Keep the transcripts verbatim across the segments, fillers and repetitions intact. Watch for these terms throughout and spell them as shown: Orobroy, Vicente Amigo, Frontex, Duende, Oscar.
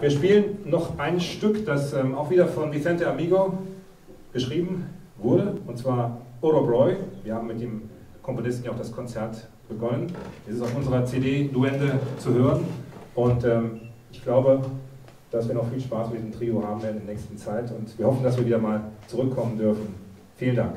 Wir spielen noch ein Stück, das ähm, auch wieder von Vicente Amigo geschrieben wurde, und zwar Orobroy. Wir haben mit dem Komponisten ja auch das Konzert begonnen. Es ist auf unserer C D Duende zu hören und ähm, ich glaube, dass wir noch viel Spaß mit dem Trio haben werden in der nächsten Zeit und wir hoffen, dass wir wieder mal zurückkommen dürfen. Vielen Dank.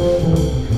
Thank you.